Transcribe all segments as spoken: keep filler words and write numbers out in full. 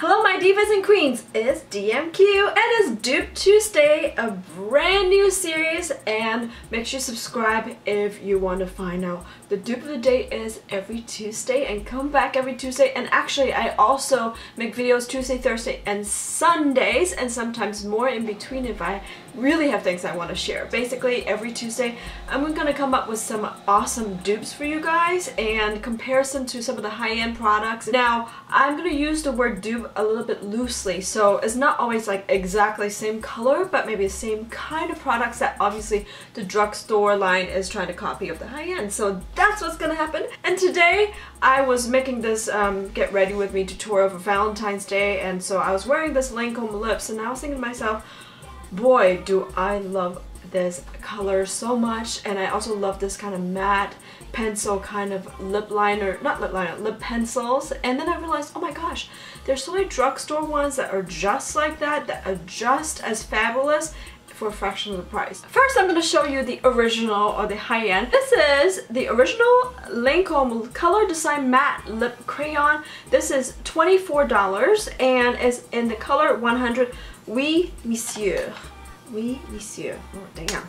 Hello my divas and queens, it's D M Q and it's Dupe Tuesday, a brand new series, and make sure you subscribe if you want to find out. The dupe of the day is every Tuesday and come back every Tuesday, and actually I also make videos Tuesday, Thursday and Sundays, and sometimes more in between if I really have things I want to share. Basically every Tuesday I'm going to come up with some awesome dupes for you guys and comparison to some of the high-end products. Now I'm going to use the word dupe a little bit loosely, so it's not always like exactly same color, but maybe the same kind of products that obviously the drugstore line is trying to copy of the high-end. So that's what's going to happen. And today I was making this um, get ready with me tutorial for Valentine's Day, and so I was wearing this Lancôme lips and I was thinking to myself, boy, do I love this color so much, and I also love this kind of matte pencil kind of lip liner, not lip liner, lip pencils. And then I realized, oh my gosh, there's so many drugstore ones that are just like that, that are just as fabulous for a fraction of the price. First, I'm going to show you the original or the high end. This is the original Lancôme Color Design Matte Lip Crayon. This is twenty-four dollars and is in the color one hundred Oui Monsieur. Oui Monsieur. Oh, damn.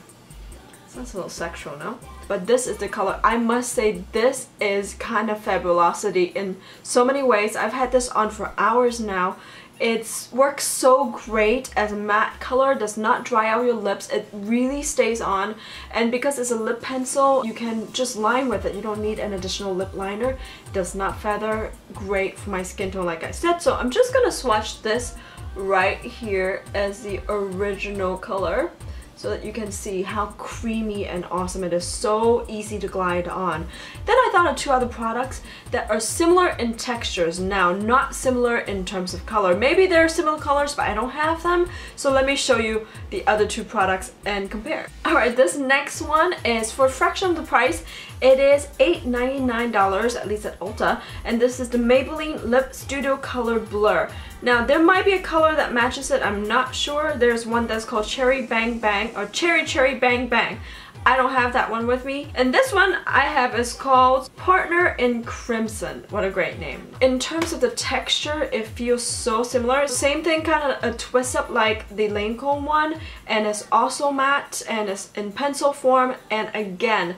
Sounds a little sexual, no? But this is the color. I must say this is kind of fabulosity in so many ways. I've had this on for hours now. It works so great as a matte color, does not dry out your lips, it really stays on, and because it's a lip pencil you can just line with it, you don't need an additional lip liner, it does not feather, great for my skin tone like I said. So I'm just gonna swatch this right here as the original color, so that you can see how creamy and awesome it is. So easy to glide on. Then I thought of two other products that are similar in textures. Now, not similar in terms of color. Maybe they're similar colors, but I don't have them. So let me show you the other two products and compare. All right, this next one is for a fraction of the price. It is eight ninety-nine, at least at Ulta. And this is the Maybelline Lip Studio Color Blur. Now, there might be a color that matches it, I'm not sure. There's one that's called Cherry Bang Bang, or Cherry Cherry Bang Bang. I don't have that one with me. And this one I have is called Partner in Crimson. What a great name. In terms of the texture, it feels so similar. Same thing, kind of a twist up like the Lancôme one, and it's also matte, and it's in pencil form, and again,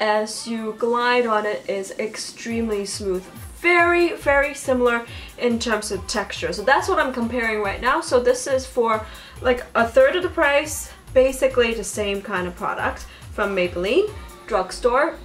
as you glide on it, is extremely smooth. Very, very similar in terms of texture. So that's what I'm comparing right now. So this is for like a third of the price, basically the same kind of product from Maybelline drugstore.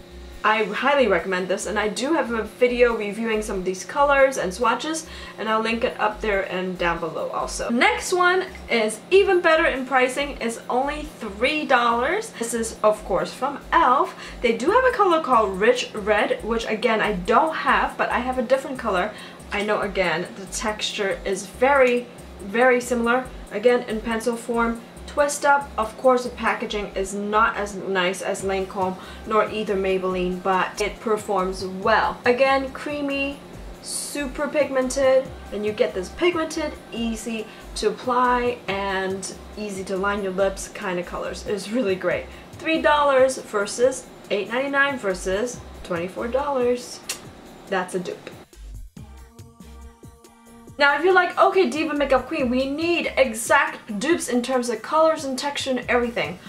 I highly recommend this, and I do have a video reviewing some of these colors and swatches, and I'll link it up there and down below also. Next one is even better in pricing. It's only three dollars. This is of course from e l f. They do have a color called Rich Red, which again I don't have, but I have a different color. I know again the texture is very, very similar. Again in pencil form. Twist up, of course the packaging is not as nice as Lancôme nor either Maybelline, but it performs well. Again, creamy, super pigmented, and you get this pigmented, easy to apply and easy to line your lips kind of colors. It's really great. three dollars versus eight ninety-nine versus twenty-four dollars. That's a dupe. Now if you're like, okay diva makeup queen, we need exact dupes in terms of colors and texture and everything,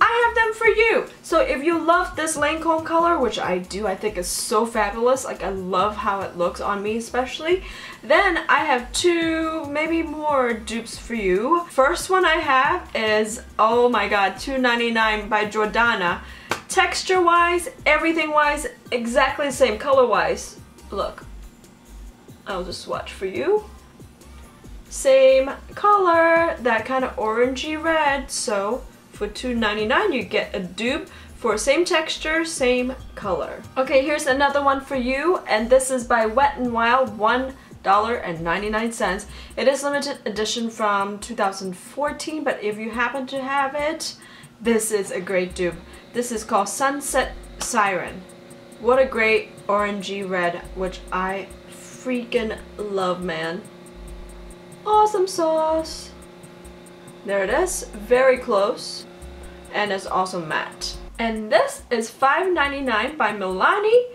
I have them for you! So if you love this Lancôme color, which I do, I think is so fabulous, like I love how it looks on me especially, then I have two, maybe more dupes for you. First one I have is, oh my god, two ninety-nine by Jordana. Texture wise, everything wise, exactly the same color wise. Look, I'll just swatch for you. Same color, that kind of orangey red. So for two ninety-nine you get a dupe for same texture, same color. Okay, here's another one for you, and this is by Wet n Wild, one ninety-nine. It is limited edition from two thousand fourteen, but if you happen to have it, this is a great dupe. This is called Sunset Siren. What a great orangey red, which I freaking love, man. Awesome sauce. There it is, very close, and it's also matte. And this is five ninety-nine by Milani,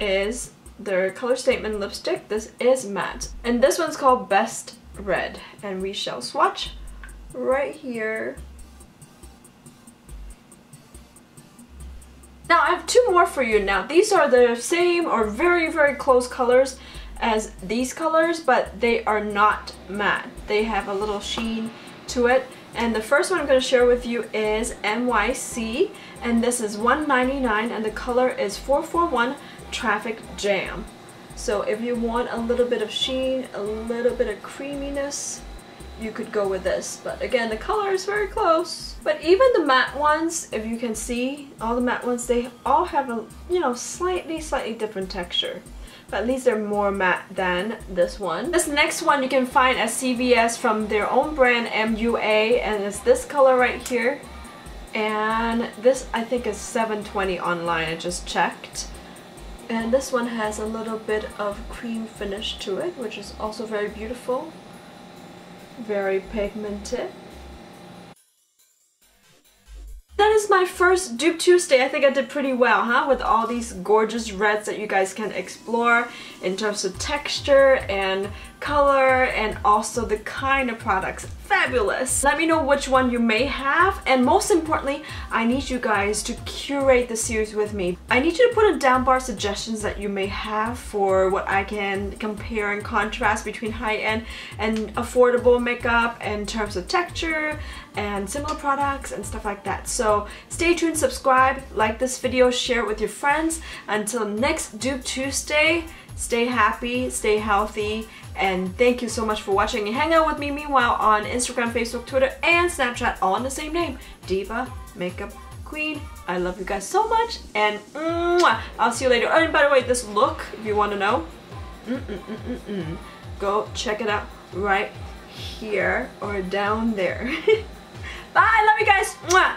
is their Color Statement Lipstick. This is matte. And this one's called Best Red. And we shall swatch right here. Now I have two more for you now. These are the same or very, very close colors as these colors, but they are not matte. They have a little sheen to it. And the first one I'm going to share with you is N Y C, and this is one ninety-nine, and the color is four four one Traffic Jam. So if you want a little bit of sheen, a little bit of creaminess, you could go with this. But again, the color is very close. But even the matte ones, if you can see, all the matte ones, they all have a, you know, slightly, slightly different texture. But at least they're more matte than this one. This next one you can find at C V S from their own brand M U A, and it's this color right here. And this I think is seven twenty online, I just checked. And this one has a little bit of cream finish to it, which is also very beautiful. Very pigmented. That is my first Dupe Tuesday. I think I did pretty well, huh? With all these gorgeous reds that you guys can explore in terms of texture and color and also the kind of products. Fabulous! Let me know which one you may have, and most importantly, I need you guys to curate the series with me. I need you to put in down bar suggestions that you may have for what I can compare and contrast between high-end and affordable makeup in terms of texture and similar products and stuff like that. So stay tuned, subscribe, like this video, share it with your friends. Until next Dupe Tuesday, stay happy, stay healthy, and thank you so much for watching. And hang out with me meanwhile on Instagram, Facebook, Twitter, and Snapchat, all in the same name, Diva Makeup Queen. I love you guys so much, and mwah, I'll see you later. Oh, and by the way, this look, if you want to know, mm -mm -mm -mm -mm, go check it out right here or down there. Bye, I love you guys. Mwah.